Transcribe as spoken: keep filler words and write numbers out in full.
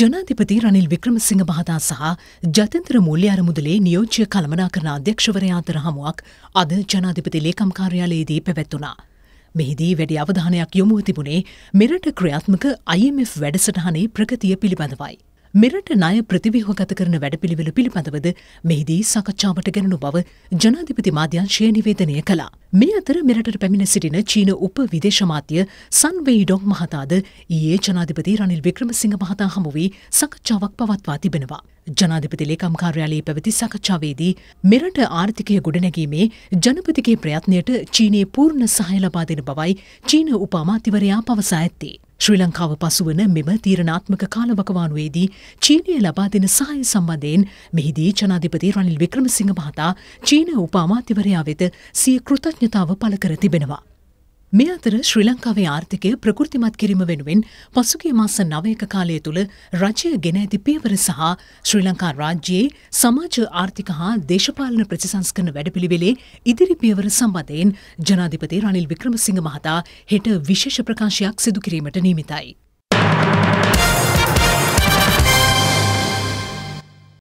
ජනාධිපති රනිල් වික්‍රමසිංහ මහතා සහ ජාත්‍යන්තර මූල්‍ය අරමුදලේ නියෝජ්‍ය කළමනාකරණ අධ්‍යක්ෂවරයා අතර හමුවක් අද ජනාධිපති ලේකම් කාර්යාලයේදී පැවැත්වුණා. මෙහිදී වැඩි අවධානයක් යොමුව තිබුණේ මෙරට ක්‍රියාත්මක I M F වැඩසටහනේ ප්‍රගතිය පිළිබඳවයි. මෙරට ණය ප්‍රතිව්‍යුහගත කරන වැඩපිළිවෙළ පිළිබඳවද මෙහිදී සාකච්ඡාවට ගැනුණු බව ජනාධිපති මාධ්‍යංශය නිවේදනය කළා. මේ අතර මෙරටට පැමිණ සිටින චීන උප විදේශ අමාත්‍ය සන් වෙයිඩොන් මහතාද ඊයේ ජනාධිපති රනිල් වික්‍රමසිංහ මහතා හමු වී සාකච්ඡාවක් පවත්වා තිබෙනවා. ජනාධිපති ලේකම් කාර්යාලයේ පැවති සාකච්ඡාවේදී මෙරට ආර්ථිකය ගොඩනැගීමේ ජනපතිගේ ප්‍රයත්නයට චීනයේ පූර්ණ සහාය ලබා දෙන බවයි චීන උප අමාත්‍යවරයා පවසා ඇත්තේ. ශ්‍රී ලංකාව පසුවන මෙම තීරණාත්මක කාලවකවානුවේදී චීනය ලබා දෙන සහාය සම්බන්ධයෙන් මෙහිදී ජනාධිපති රනිල් වික්‍රමසිංහ මහතා චීන උප අමාත්‍යවරයා වෙත සිය කෘතඥතාව පළ කර තිබෙනවා. මේ අතර ශ්‍රී ලංකාවේ ආර්ථිකය ප්‍රකෘතිමත් කිරීම වෙනුවෙන් පසුගිය මාස නවයක කාලය තුළ රජය ගෙන ඇති පියවර සහ ශ්‍රී ලංකා රාජ්‍යයේ සමාජ ආර්ථික හා දේශපාලන ප්‍රතිසංස්කරණ වැඩපිළිවෙලේ ඉදිරි පියවර සම්බන්ධයෙන් ජනාධිපති රනිල් වික්‍රමසිංහ මහතා හෙට විශේෂ ප්‍රකාශයක් සිදු කිරීමට නියමිතයි.